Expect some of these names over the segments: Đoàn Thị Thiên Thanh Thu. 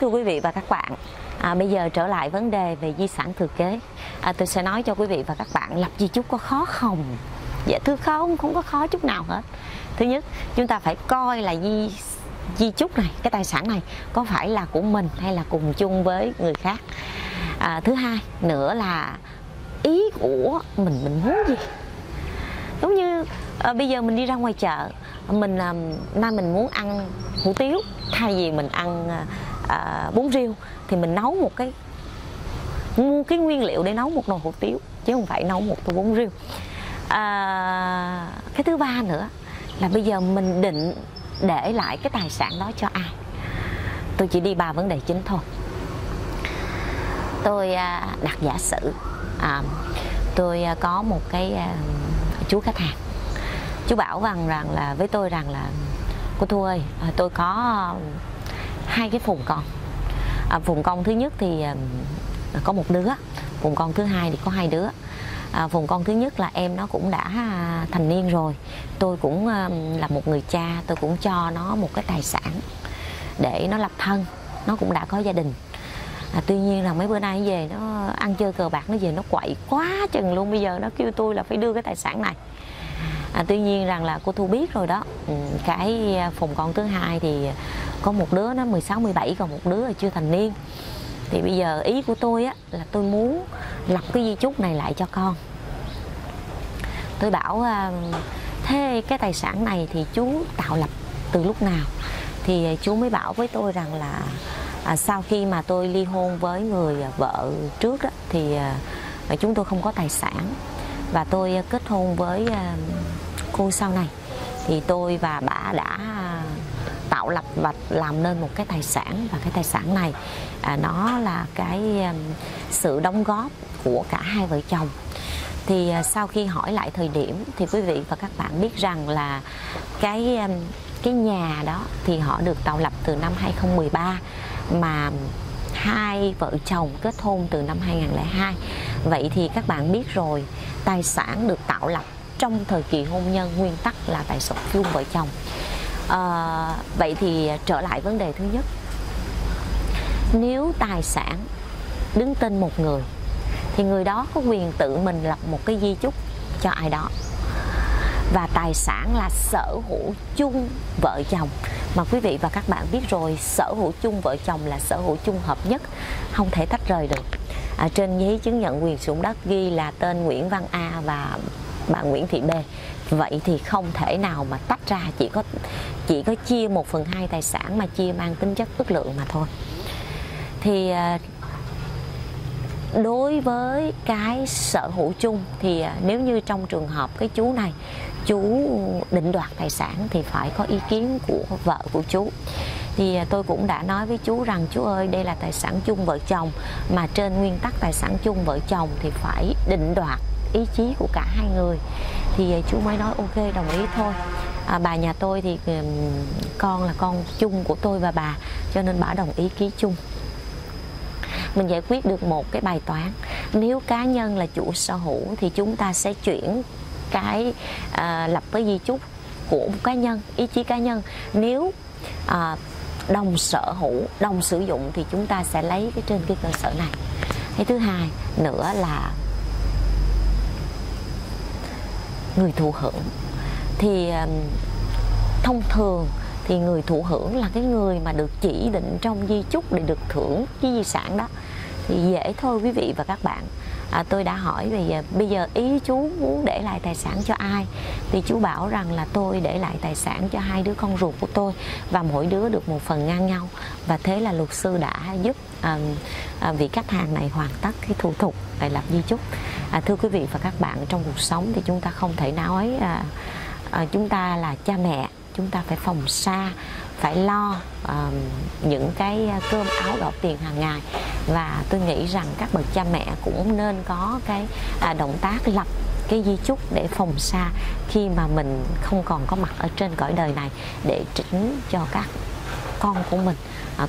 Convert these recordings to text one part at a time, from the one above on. Thưa quý vị và các bạn, bây giờ trở lại vấn đề về di sản thừa kế. Tôi sẽ nói cho quý vị và các bạn lập di chúc có khó không? Dạ thưa không, không có khó chút nào hết. Thứ nhất, chúng ta phải coi là di chúc này, cái tài sản này có phải là của mình hay là cùng chung với người khác. Thứ hai nữa là ý của mình muốn gì. Giống như bây giờ mình đi ra ngoài chợ, nay mình muốn ăn hủ tiếu thay vì mình ăn bún riêu, thì mình nấu mua cái nguyên liệu để nấu một nồi hủ tiếu chứ không phải nấu một tô bún riêu. Cái thứ ba nữa là bây giờ mình định để lại cái tài sản đó cho ai. Tôi chỉ đi 3 vấn đề chính thôi. Tôi đặt giả sử tôi có một cái chú khách hàng, chú bảo với tôi rằng là cô Thu ơi, tôi có hai cái phụng con. Phụng con thứ nhất thì có một đứa, phụng con thứ hai thì có hai đứa. Phụng con thứ nhất là em nó cũng đã thành niên rồi, tôi cũng là một người cha, tôi cũng cho nó một cái tài sản để nó lập thân, nó cũng đã có gia đình. Tuy nhiên là mấy bữa nay về nó ăn chơi cờ bạc, nó về nó quậy quá chừng luôn, bây giờ nó kêu tôi là phải đưa cái tài sản này. Tuy nhiên rằng là cô Thu biết rồi đó, cái phụng con thứ hai thì có một đứa nó 16, 17, còn một đứa là chưa thành niên. Thì bây giờ ý của tôi á là tôi muốn lập cái di chúc này lại cho con. Tôi bảo thế cái tài sản này thì chú tạo lập từ lúc nào? Thì chú mới bảo với tôi rằng là sau khi mà tôi ly hôn với người vợ trước đó, thì chúng tôi không có tài sản, và tôi kết hôn với cô sau này thì tôi và bà đã tạo lập và làm nên một cái tài sản, và cái tài sản này nó là cái sự đóng góp của cả hai vợ chồng. Thì sau khi hỏi lại thời điểm thì quý vị và các bạn biết rằng là cái nhà đó thì họ được tạo lập từ năm 2013, mà hai vợ chồng kết hôn từ năm 2002. Vậy thì các bạn biết rồi, tài sản được tạo lập trong thời kỳ hôn nhân nguyên tắc là tài sản chung vợ chồng. Vậy thì trở lại vấn đề thứ nhất, nếu tài sản đứng tên một người thì người đó có quyền tự mình lập một cái di chúc cho ai đó, và tài sản là sở hữu chung vợ chồng. Mà quý vị và các bạn biết rồi, sở hữu chung vợ chồng là sở hữu chung hợp nhất, không thể tách rời được. Trên giấy chứng nhận quyền sử dụng đất ghi là tên Nguyễn Văn A và bà Nguyễn Thị B, vậy thì không thể nào mà tách ra, chỉ có chia 1/2 tài sản mà chia mang tính chất ước lượng mà thôi. Thì đối với cái sở hữu chung thì nếu như trong trường hợp cái chú này chú định đoạt tài sản thì phải có ý kiến của vợ của chú. Thì tôi cũng đã nói với chú rằng chú ơi, đây là tài sản chung vợ chồng, mà trên nguyên tắc tài sản chung vợ chồng thì phải định đoạt ý chí của cả hai người. Thì chú mới nói ok, đồng ý thôi. Bà nhà tôi thì con là con chung của tôi và bà, cho nên bà đồng ý ký chung. Mình giải quyết được một cái bài toán. Nếu cá nhân là chủ sở hữu thì chúng ta sẽ chuyển cái lập cái di chúc của một cá nhân, ý chí cá nhân. Nếu đồng sở hữu, đồng sử dụng thì chúng ta sẽ lấy cái trên cái cơ sở này. Cái thứ hai nữa là người thụ hưởng. Thì thông thường thì người thụ hưởng là cái người mà được chỉ định trong di chúc để được thưởng cái di sản đó. Thì dễ thôi quý vị và các bạn. Tôi đã hỏi về bây giờ ý chú muốn để lại tài sản cho ai, thì chú bảo rằng là tôi để lại tài sản cho hai đứa con ruột của tôi, và mỗi đứa được 1 phần ngang nhau. Và thế là luật sư đã giúp vị khách hàng này hoàn tất cái thủ tục để lập di chúc. Thưa quý vị và các bạn, trong cuộc sống thì chúng ta không thể nói chúng ta là cha mẹ, chúng ta phải phòng xa, phải lo những cái cơm áo gạo tiền hàng ngày. Và tôi nghĩ rằng các bậc cha mẹ cũng nên có cái động tác lập cái di chúc để phòng xa khi mà mình không còn có mặt ở trên cõi đời này, để chỉnh cho các con của mình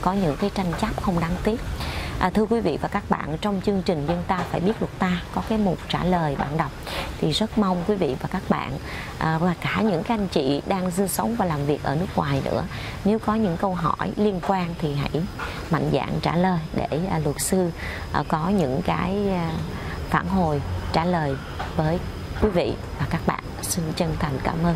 có những cái tranh chấp không đáng tiếc. Thưa quý vị và các bạn, trong chương trình Dân Ta Phải Biết Luật Ta có cái mục trả lời bạn đọc. thì rất mong quý vị và các bạn và cả những các anh chị đang sinh sống và làm việc ở nước ngoài nữa, nếu có những câu hỏi liên quan thì hãy mạnh dạn trả lời để luật sư có những cái phản hồi trả lời với quý vị và các bạn. Xin chân thành cảm ơn.